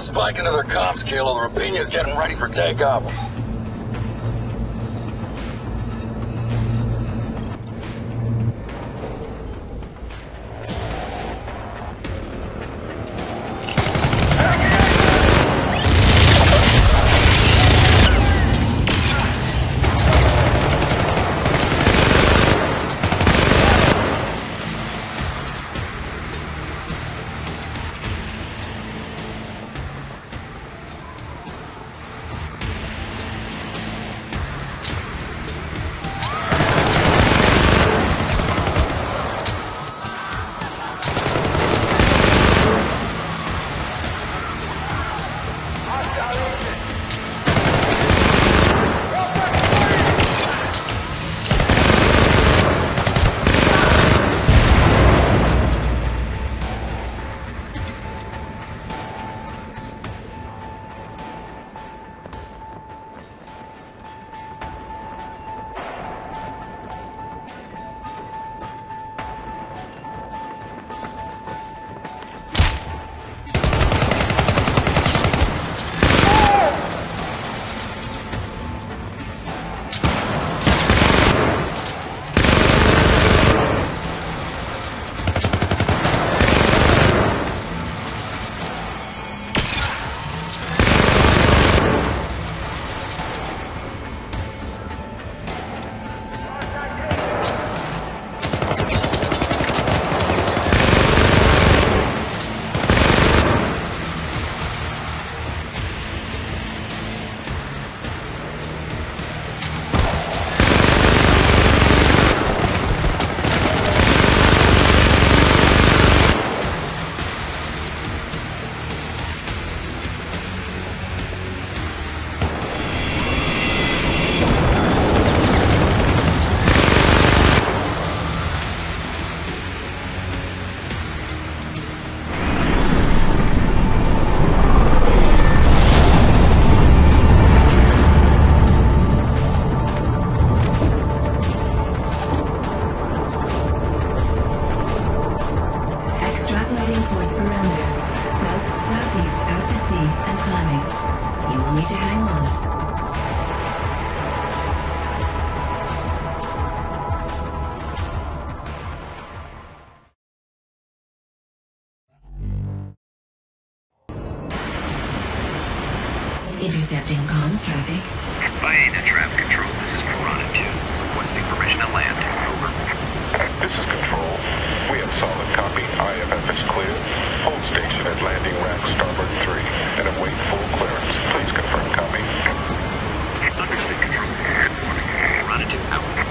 Spike into their comms, Kilo. The Rapiña is getting ready for takeoff. Intercepting comms traffic. Ballena traffic control, this is Pirata 2. Requesting permission to land. Over. This is control. We have solid copy. IFF is clear. Hold station at landing rack starboard 3 and await full clearance. Please confirm copy. Understood, control. Pirata 2 out.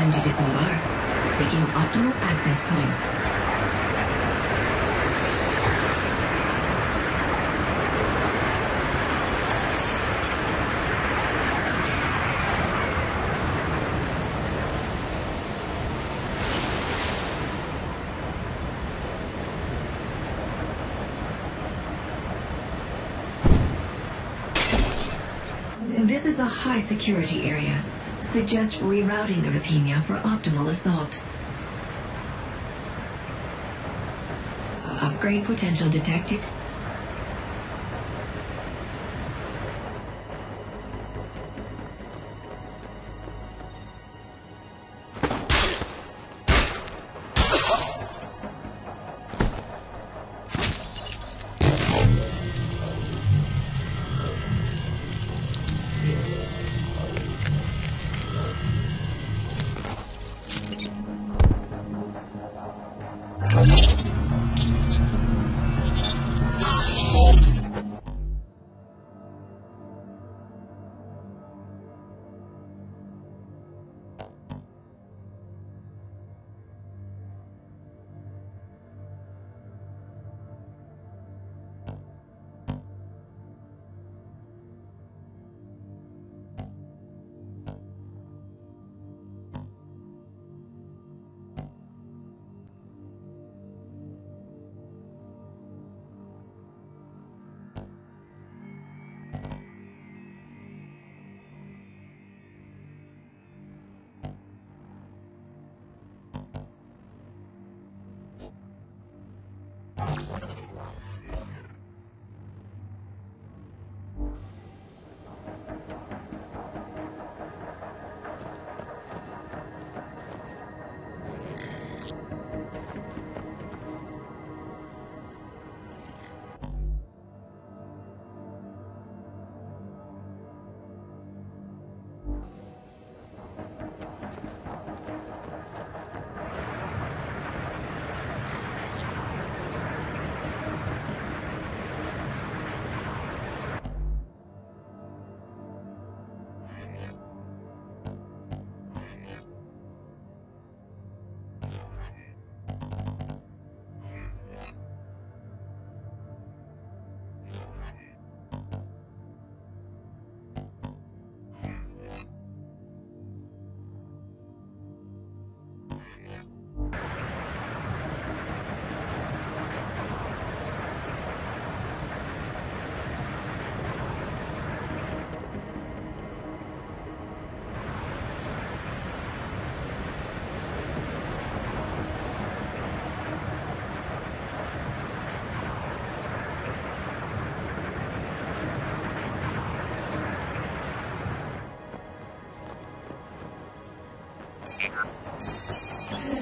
Time to disembark, seeking optimal access points. This is a high security area. Suggest rerouting the Rapiña for optimal assault. Upgrade potential detected.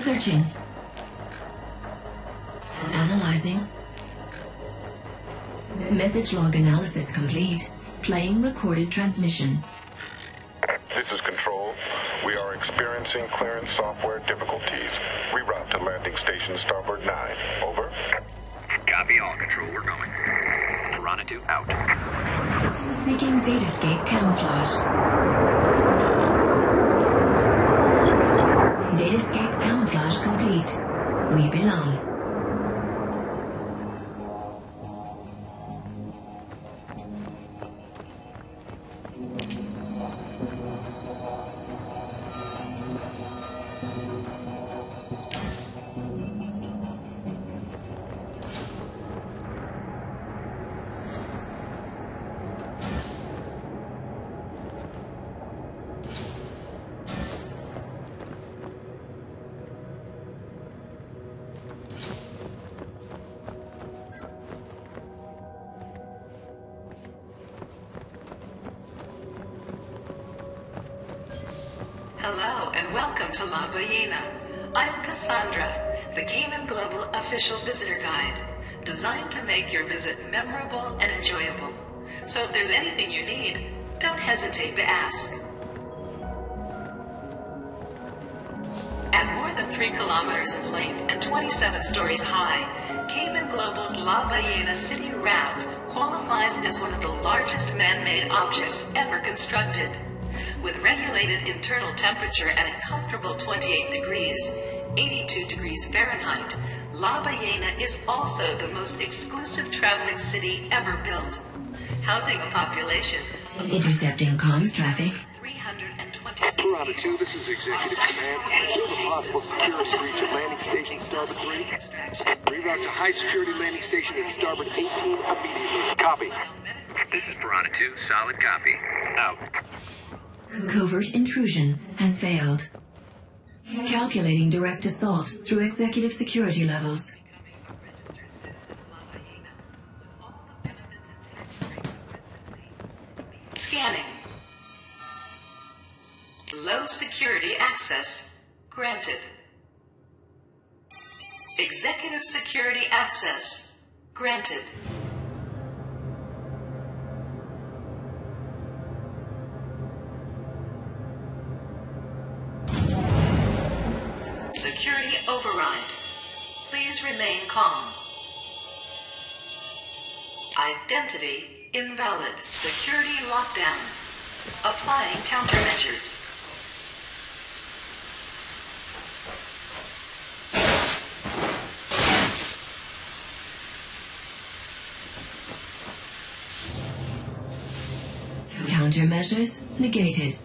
Searching. Analyzing. Message log analysis complete. Playing recorded transmission. This is Control. We are experiencing clearance software difficulties. Reroute to landing station Starboard 9. Over. Copy all, Control. We're going. Piranha 2 out. Seeking DataScape camouflage. DataScape camouflage complete. We belong. Hello and welcome to La Ballena. I'm Cassandra, the Cayman Global official visitor guide, designed to make your visit memorable and enjoyable. So if there's anything you need, don't hesitate to ask. At more than 3 kilometers in length and 27 stories high, Cayman Global's La Ballena city raft qualifies as one of the largest man-made objects ever constructed. With regular estimated internal temperature at a comfortable 28 degrees, 82 degrees Fahrenheit, La Ballena is also the most exclusive traveling city ever built, housing a population of intercepting comms traffic. At Pirata 2, this is Executive Command. Still the possible security breach of landing station Starboard 3. Reroute to high security landing station at Starboard 18 immediately. Copy. This is Pirata 2, solid copy. Out. Covert intrusion has failed. Calculating direct assault through executive security levels. Scanning. Low security access granted. Executive security access granted. Security override. Please remain calm. Identity invalid. Security lockdown. Applying countermeasures. Countermeasures negated.